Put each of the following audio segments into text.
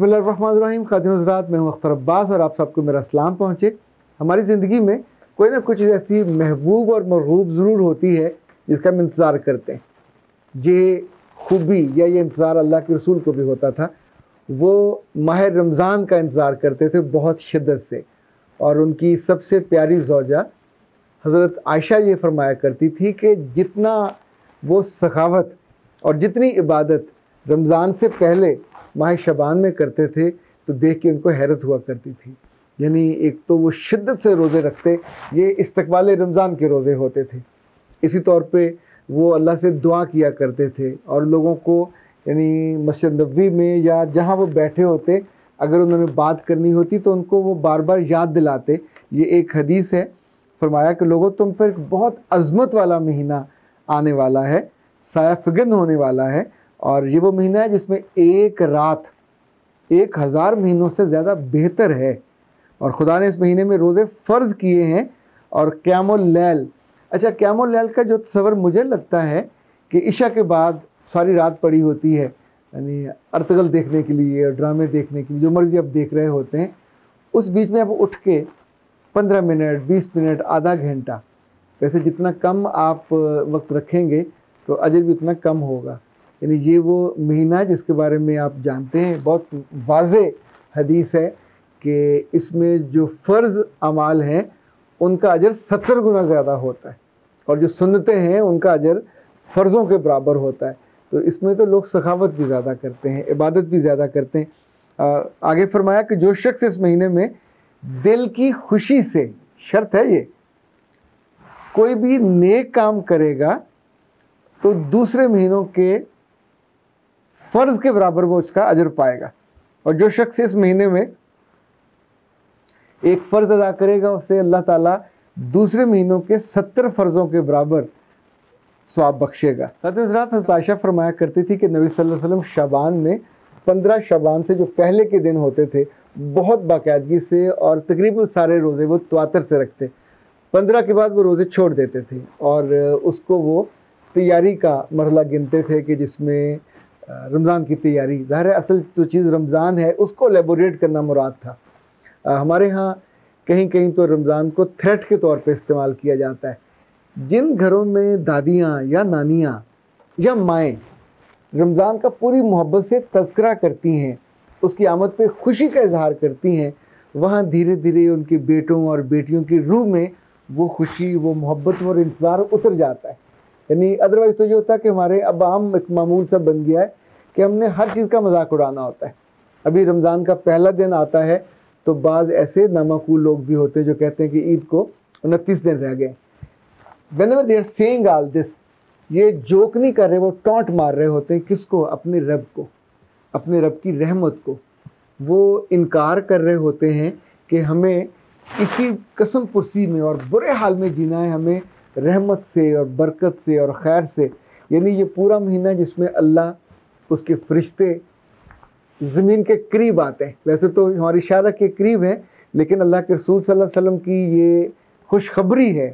बिस्मिल्लाहिर्रहमानिर्रहीम। खादिम हज़रात, मैं हूँ अख्तर अब्बास और आप सबको मेरा सलाम पहुँचे। हमारी ज़िंदगी में कोई ना कुछ ऐसी महबूब और मरगूब ज़रूर होती है जिसका हम इंतज़ार करते हैं। ये खूबी या ये इंतज़ार अल्लाह के रसूल को भी होता था। वो माह रमज़ान का इंतज़ार करते थे बहुत शिद्दत से, और उनकी सबसे प्यारी ज़ौजा हज़रत आयशा ये फरमाया करती थी कि जितना वो सखावत और जितनी इबादत रमज़ान से पहले माह शबान में करते थे तो देख के उनको हैरत हुआ करती थी। यानी एक तो वो शिद्दत से रोज़े रखते, ये इस्तकबाल रमज़ान के रोज़े होते थे। इसी तौर पे वो अल्लाह से दुआ किया करते थे और लोगों को यानी मस्जिद नबवी में या जहाँ वो बैठे होते अगर उन्होंने बात करनी होती तो उनको वो बार बार याद दिलाते। ये एक हदीस है, फरमाया कि लोगों तुम पर बहुत अज़मत वाला महीना आने वाला है, साया फिगन होने वाला है, और ये वो महीना है जिसमें एक रात 1000 महीनों से ज़्यादा बेहतर है, और ख़ुदा ने इस महीने में रोज़े फ़र्ज़ किए हैं और क़यामुल लैल। अच्छा, क़यामुल लैल का जो तस्वर मुझे लगता है कि इशा के बाद सारी रात पड़ी होती है, यानी अर्तगल देखने के लिए और ड्रामे देखने के लिए जो मर्ज़ी आप देख रहे होते हैं, उस बीच में आप उठ के 15 मिनट, 20 मिनट, आधा घंटा, वैसे जितना कम आप वक्त रखेंगे तो अजर भी उतना कम होगा। यानी ये वो महीना है जिसके बारे में आप जानते हैं, बहुत वाज़े हदीस है कि इसमें जो फ़र्ज़ अमाल हैं उनका अजर 70 गुना ज़्यादा होता है, और जो सुन्नतें हैं उनका अजर फ़र्ज़ों के बराबर होता है। तो इसमें तो लोग सखावत भी ज़्यादा करते हैं, इबादत भी ज़्यादा करते हैं। आगे फरमाया कि जो शख्स इस महीने में दिल की खुशी से, शर्त है ये, कोई भी नेक काम करेगा तो दूसरे महीनों के फ़र्ज़ के बराबर वो उसका अजर पाएगा, और जो शख्स इस महीने में एक फ़र्ज़ अदा करेगा उसे अल्लाह ताला दूसरे महीनों के 70 फ़र्ज़ों के बराबर स्वाब बख्शेगा। हज़रत आयशा फरमाया करती थी कि नबी सल्लल्लाहु अलैहि वसल्लम शबान में 15 शबान से जो पहले के दिन होते थे बहुत बाकायदगी से और तकरीबन सारे रोज़े वो तवातर से रखते। 15 के बाद वो रोज़े छोड़ देते थे और उसको वो तैयारी का मरहला गिनते थे कि जिसमें रमज़ान की तैयारी, ज़ाहिर है असल तो चीज़ रमज़ान है, उसको एलेबोरेट करना मुराद था। हमारे यहाँ कहीं कहीं तो रमज़ान को थ्रेट के तौर पे इस्तेमाल किया जाता है। जिन घरों में दादियाँ या नानियाँ या माएँ रमज़ान का पूरी मोहब्बत से तज़किरा करती हैं, उसकी आमद पे खुशी का इजहार करती हैं, वहाँ धीरे धीरे उनके बेटों और बेटियों की रूह में वो खुशी, वो मोहब्बत और इंतज़ार उतर जाता है। यानी अदरवाइज़ तो ये होता है कि हमारे अब आम एक मामूल सा बन गया है कि हमने हर चीज़ का मजाक उड़ाना होता है। अभी रमज़ान का पहला दिन आता है तो बाज़ ऐसे नामाकूल लोग भी होते हैं जो कहते हैं कि ईद को 29 दिन रह गए। Whenever they are saying all this, ये जोक नहीं कर रहे, वो टॉन्ट मार रहे होते हैं किसको? अपने रब को, अपने रब की रहमत को। वो इनकार कर रहे होते हैं कि हमें इसी कसम पुरसी में और बुरे हाल में जीना है, हमें रहमत से और बरकत से और खैर से। यानी ये पूरा महीना जिसमें अल्लाह, उसके फरिश्ते ज़मीन के करीब आते हैं, वैसे तो हमारी शारा के करीब हैं, लेकिन अल्लाह के रसूल सल्लल्लाहु अलैहि वसल्लम की ये खुशखबरी है।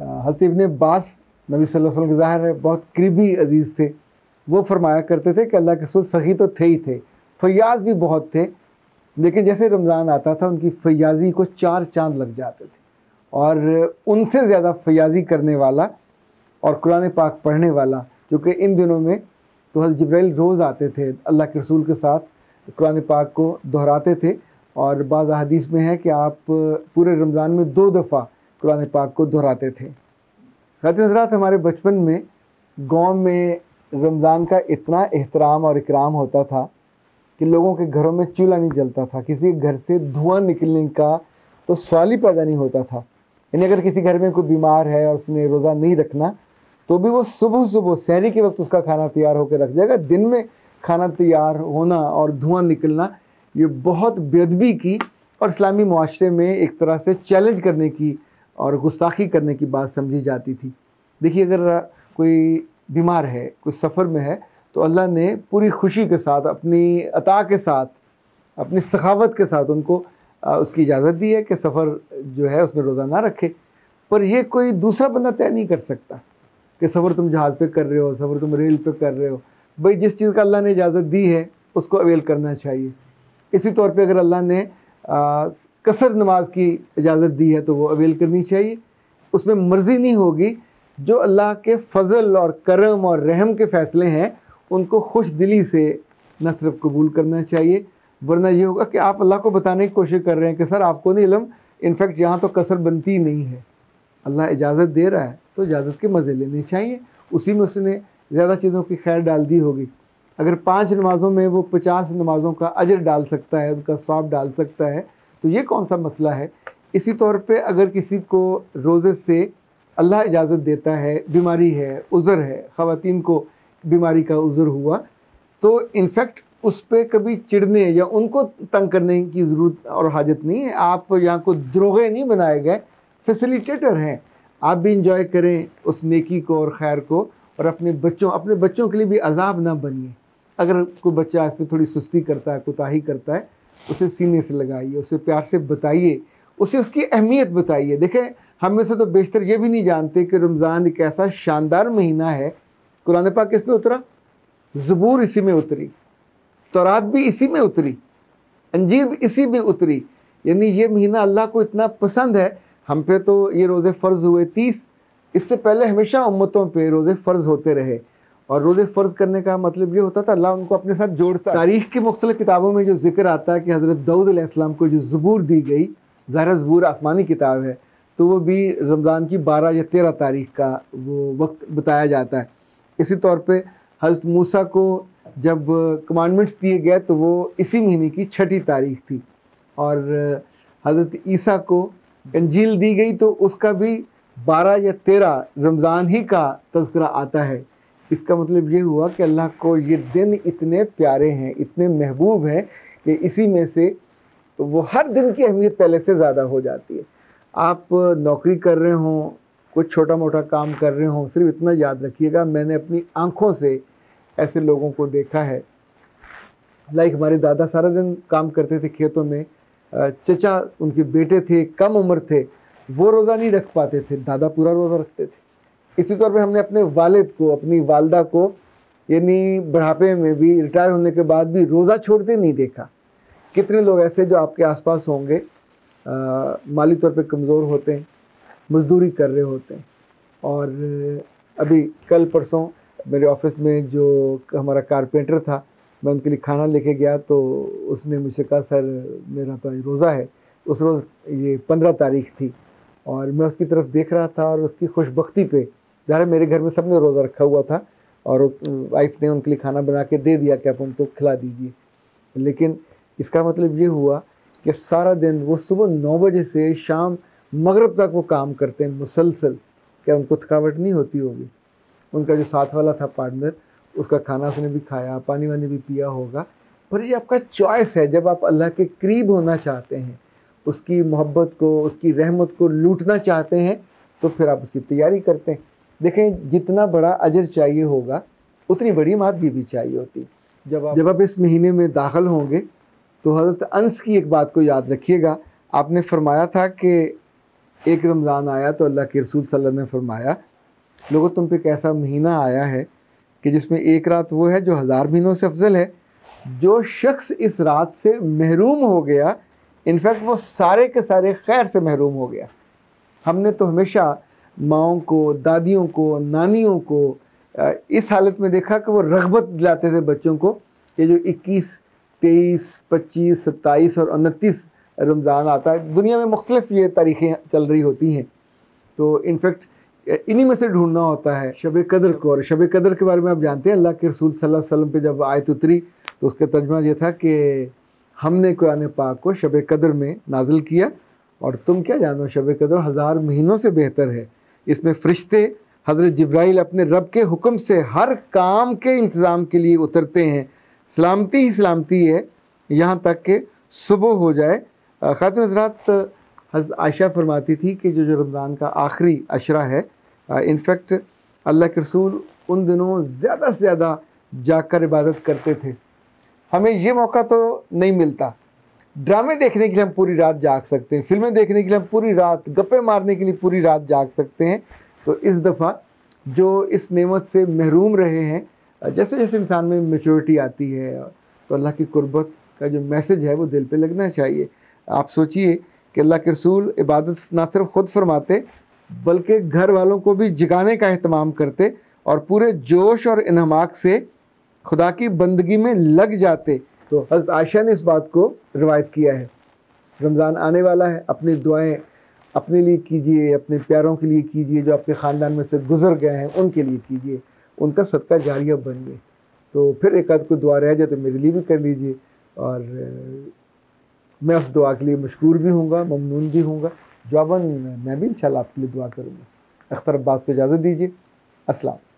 हज़रत इब्ने अब्बास नबी सल्लल्लाहु अलैहि वसल्लम के ज़ाहिर है बहुत करीबी अजीज़ थे, वो फरमाया करते थे कि अल्लाह के रसूल सखी तो थे ही थे, फ़याज़ भी बहुत थे, लेकिन जैसे रमज़ान आता था उनकी फ़याज़ी को 4 चाँद लग जाते थे, और उनसे ज़्यादा फ़याज़ी करने वाला और कुरान पाक पढ़ने वाला, जो कि इन दिनों में तो हज़रत जिब्राइल रोज़ आते थे अल्लाह के रसूल के साथ, कुरान पाक को दोहराते थे, और बाज़ अहादीस में है कि आप पूरे रमज़ान में 2 दफ़ा कुरान पाक को दोहराते थे। खातिन हज़रात, हमारे बचपन में गांव में रमज़ान का इतना एहतराम और इकराम होता था कि लोगों के घरों में चूल्हा नहीं जलता था, किसी घर से धुआं निकलने का तो सवाल ही पैदा नहीं होता था। यानी अगर किसी घर में कोई बीमार है और उसने रोज़ा नहीं रखना तो भी वो सुबह सुबह सहरी के वक्त उसका खाना तैयार होकर रख जाएगा। दिन में खाना तैयार होना और धुआं निकलना ये बहुत बेअदबी की और इस्लामी मुआशरे में एक तरह से चैलेंज करने की और गुस्ताखी करने की बात समझी जाती थी। देखिए, अगर कोई बीमार है, कोई सफ़र में है, तो अल्लाह ने पूरी खुशी के साथ, अपनी अता के साथ, अपनी सखावत के साथ उनको उसकी इजाज़त दी है कि सफ़र जो है उसमें रोज़ा ना रखे, पर यह कोई दूसरा बंदा तय नहीं कर सकता कि सफ़र तुम जहाज़ पे कर रहे हो, सफ़र तुम रेल पे कर रहे हो। भाई, जिस चीज़ का अल्लाह ने इजाज़त दी है उसको अवेल करना चाहिए। इसी तौर पे अगर अल्लाह ने कसर नमाज की इजाज़त दी है तो वो अवेल करनी चाहिए, उसमें मर्ज़ी नहीं होगी। जो अल्लाह के फजल और करम और रहम के फ़ैसले हैं उनको खुश दिली से न सिर्फ कबूल करना चाहिए, वरना ये होगा कि आप अल्लाह को बताने की कोशिश कर रहे हैं कि सर आपको नहीं इलम, इनफैक्ट यहाँ तो कसर बनती नहीं है, अल्लाह इजाज़त दे रहा है तो इजाज़त के मज़े लेने चाहिए। उसी में उसने ज़्यादा चीज़ों की खैर डाल दी होगी। अगर 5 नमाज़ों में वो 50 नमाज़ों का अजर डाल सकता है, उनका स्वाब डाल सकता है, तो ये कौन सा मसला है। इसी तौर पे अगर किसी को रोज़े से अल्लाह इजाज़त देता है, बीमारी है, उज़र है, ख़वातीन को बीमारी का उज़र हुआ, तो इनफैक्ट उस पर कभी चिढ़ने या उनको तंग करने की ज़रूरत और हाजत नहीं है। आप यहाँ को द्रोगे नहीं बनाए गए, फैसिलिटेटर हैं। आप भी इंजॉय करें उस नेकी को और ख़ैर को, और अपने बच्चों के लिए भी अजाब ना बनिए। अगर कोई बच्चा इसमें थोड़ी सुस्ती करता है, कोताही करता है, उसे सीने से लगाइए, उसे प्यार से बताइए, उसे उसकी अहमियत बताइए। देखें, हम में से तो बेशतर ये भी नहीं जानते कि रमज़ान एक ऐसा शानदार महीना है। कुरान पाक इस में उतरा, ज़बूर इसी में उतरी, तौरात भी इसी में उतरी, अंजीर भी इसी में उतरी। यानी ये महीना अल्लाह को इतना पसंद है। हम पे तो ये रोज़े फ़र्ज़ हुए 30, इससे पहले हमेशा उम्मतों पे रोज़े फ़र्ज़ होते रहे। और रोज़े फ़र्ज़ करने का मतलब ये होता था अल्लाह उनको अपने साथ जोड़ता। तारीख़ की मुख्तलिफ़ किताबों में जो जिक्र आता है कि हज़रत दाऊद अलैहिस्सलाम को जो ज़बूर दी गई, ज़ाहिर ज़बूर आसमानी किताब है, तो वो भी रमज़ान की 12 या 13 तारीख़ का वो वक्त बताया जाता है। इसी तौर पर हज़रत मूसा को जब कमांडमेंट्स दिए गए तो वो इसी महीने की 6ठी तारीख़ थी। और हज़रत ईसा को इंजील दी गई तो उसका भी 12 या 13 रमज़ान ही का तज़किरा आता है। इसका मतलब ये हुआ कि अल्लाह को ये दिन इतने प्यारे हैं, इतने महबूब हैं कि इसी में से तो वो हर दिन की अहमियत पहले से ज़्यादा हो जाती है। आप नौकरी कर रहे हों, कुछ छोटा मोटा काम कर रहे हों, सिर्फ इतना याद रखिएगा, मैंने अपनी आँखों से ऐसे लोगों को देखा है। लाइक हमारे दादा सारा दिन काम करते थे खेतों में, चचा उनके बेटे थे, कम उम्र थे, वो रोज़ा नहीं रख पाते थे, दादा पूरा रोज़ा रखते थे। इसी तौर पे हमने अपने वालिद को, अपनी वालदा को, यानी बुढ़ापे में भी, रिटायर होने के बाद भी रोज़ा छोड़ते नहीं देखा। कितने लोग ऐसे जो आपके आसपास होंगे, माली तौर पे कमज़ोर होते हैं, मजदूरी कर रहे होते हैं। और अभी कल परसों मेरे ऑफिस में जो हमारा कारपेंटर था, मैं उनके लिए खाना लेके गया तो उसने मुझसे कहा सर मेरा तो रोज़ा है। उस रोज़ ये 15 तारीख़ थी और मैं उसकी तरफ देख रहा था और उसकी खुशबख्ती पे, ज़ाहिर मेरे घर में सब ने रोज़ा रखा हुआ था और वाइफ ने उनके लिए खाना बना के दे दिया कि आप उनको खिला दीजिए। लेकिन इसका मतलब ये हुआ कि सारा दिन वो सुबह 9 बजे से शाम मगरिब तक वो काम करते हैं मुसलसल। क्या उनको थकावट नहीं होती होगी? उनका जो साथ वाला था पार्टनर, उसका खाना उसने भी खाया, पानी वानी भी पिया होगा। पर ये आपका चॉइस है। जब आप अल्लाह के करीब होना चाहते हैं, उसकी मोहब्बत को, उसकी रहमत को लूटना चाहते हैं, तो फिर आप उसकी तैयारी करते हैं। देखें, जितना बड़ा अजर चाहिए होगा उतनी बड़ी मादगी भी चाहिए होती। जब आप इस महीने में दाखिल होंगे तो हज़रत अनस की एक बात को याद रखिएगा। आपने फरमाया था कि एक रमज़ान आया तो अल्लाह के रसूल सल्लल्लाहु अलैहि वसल्लम ने फरमाया, लोगों तुम पे कैसा महीना आया है कि जिसमें एक रात वो है जो 1000 महीनों से अफजल है। जो शख्स इस रात से महरूम हो गया, इनफैक्ट वो सारे के सारे खैर से महरूम हो गया। हमने तो हमेशा माओं को, दादियों को, नानियों को इस हालत में देखा कि वो रगबत दिलाते थे बच्चों को। ये जो 21, 23, 25, 27 और 29 रमज़ान आता है, दुनिया में मुख्तलिफ ये तारीखें चल रही होती हैं, तो इनफैक्ट इन्हीं में से ढूंढना होता है शब कदर को। और शब कदर के बारे में आप जानते हैं, अल्लाह के रसूल सल्लल्लाहु अलैहि वसल्लम पे जब आयत उतरी तो उसका तर्जुमा यह था कि हमने कुरान पाक को शब कदर में नाजिल किया और तुम क्या जानो, शब कदर 1000 महीनों से बेहतर है। इसमें फ़रिश्ते हज़रत जिब्राइल अपने रब के हुक्म से हर काम के इंतज़ाम के लिए उतरते हैं। सलामती ही सलामती है यहाँ तक कि सुबह हो जाए। खातून हज़रात हज़रत आयशा फरमाती थी कि जो रमज़ान का आखिरी अशरा है, इनफैक्ट अल्लाह के रसूल उन दिनों ज़्यादा से ज़्यादा जाकर इबादत करते थे। हमें ये मौका तो नहीं मिलता। ड्रामे देखने के लिए हम पूरी रात जाग सकते हैं, फिल्में देखने के लिए हम पूरी रात, गप्पे मारने के लिए पूरी रात जाग सकते हैं। तो इस दफ़ा जो इस नेमत से महरूम रहे हैं, जैसे जैसे इंसान में मैच्योरिटी आती है तो अल्लाह की कुर्बत का जो मैसेज है वो दिल पे लगना चाहिए। आप सोचिए कि अल्लाह के रसूल इबादत ना सिर्फ ख़ुद फरमाते बल्कि घर वालों को भी जगाने का अहतमाम करते और पूरे जोश और इन्हमाक से खुदा की बंदगी में लग जाते। तो हज़रत आयशा ने इस बात को रिवायत किया है। रमज़ान आने वाला है, अपनी दुआएं अपने लिए कीजिए, अपने प्यारों के लिए कीजिए, जो आपके ख़ानदान में से गुजर गए हैं उनके लिए कीजिए, उनका सदका जारिया बनिए। तो फिर एक आध को दुआ रह जाए तो मेरे लिए भी कर लीजिए और मैं उस दुआ के लिए मशकूर भी होऊंगा, ममनून भी होऊंगा। जवाबन मैं भी इंशाल्लाह आपके लिए दुआ करूँगा। अख्तर अब्बास को इजाज़त दीजिए। अस्सलाम।